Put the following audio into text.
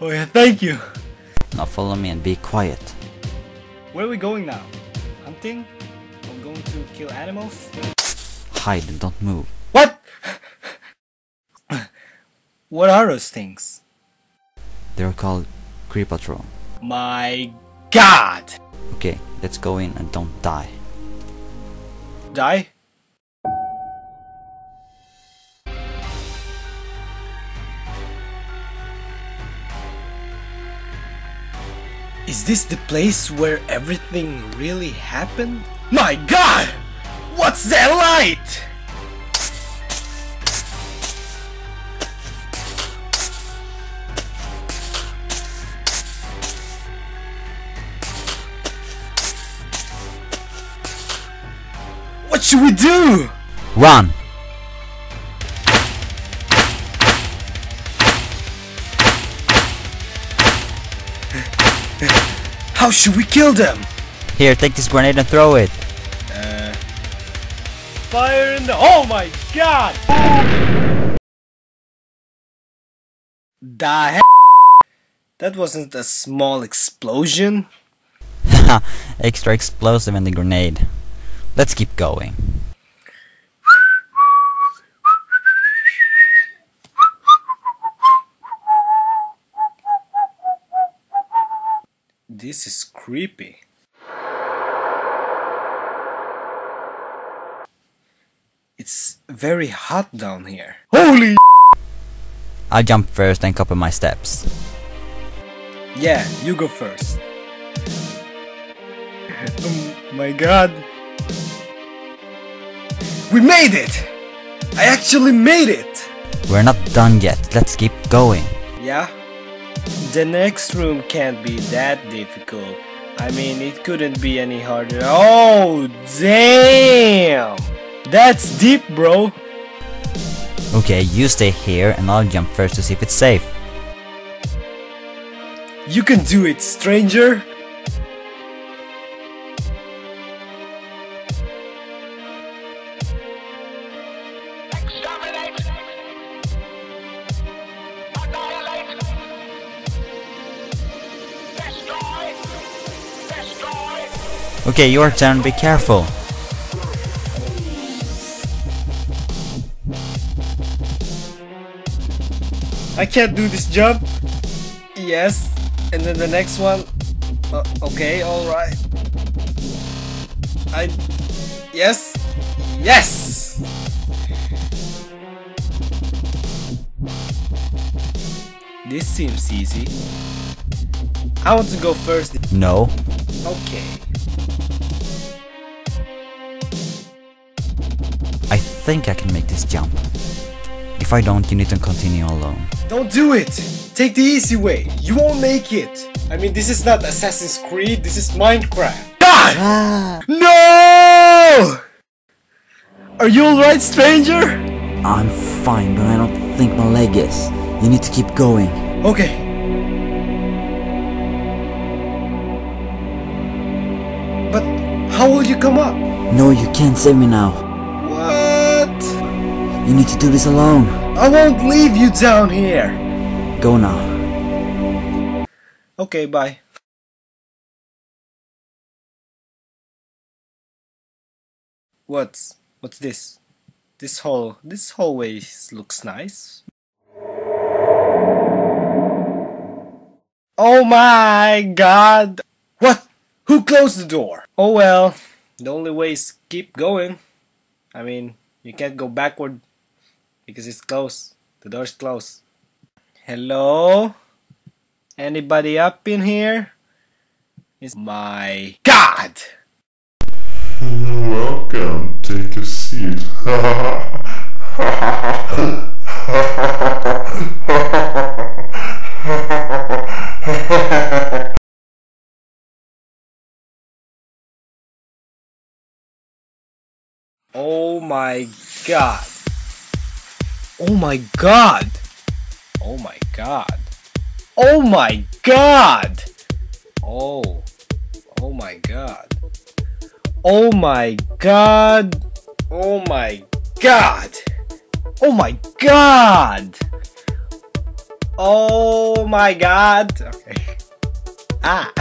Oh yeah, thank you. Now follow me and be quiet. Where are we going now? Hunting? I'm going to kill animals? Hide and don't move. What? What are those things? They're called Creepatron. My god! Okay, let's go in and don't die. Die? Is this the place where everything really happened? My god! What's that light? What should we do? Run! How should we kill them? Here, take this grenade and throw it. Fire in the— oh my god! The heck? That wasn't a small explosion. Haha, extra explosive in the grenade. Let's keep going. This is creepy. It's very hot down here. Holy! I'll jump first and copy my steps. Yeah, you go first. Oh my god. We made it! I actually made it! We're not done yet. Let's keep going. Yeah? The next room can't be that difficult. I mean, it couldn't be any harder. Oh, damn! That's deep, bro! Okay, you stay here and I'll jump first to see if it's safe. You can do it, stranger! Okay, your turn, be careful. I can't do this jump. Yes, and then the next one. Okay, alright. Yes. Yes! This seems easy. I want to go first. No. Okay. I think I can make this jump. If I don't, you need to continue alone. Don't do it! Take the easy way! You won't make it! I mean, this is not Assassin's Creed, this is Minecraft. God! Ah. No! Are you alright, stranger? I'm fine, but I don't think my leg is. You need to keep going. Okay. But how will you come up? No, you can't save me now. You need to do this alone. I won't leave you down here. Go now. Okay, bye. What's this? This hallway looks nice. Oh my god! What? Who closed the door? Oh well, the only way is keep going. I mean, you can't go backward. Because it's closed. The door's closed. Hello? Anybody up in here? It's my god! Welcome, take a seat. Oh my god! Oh my god! Oh my god! Oh my god! Oh! Oh my god! Oh my god! Oh my god! Oh my god! Oh my god. Okay. Ah.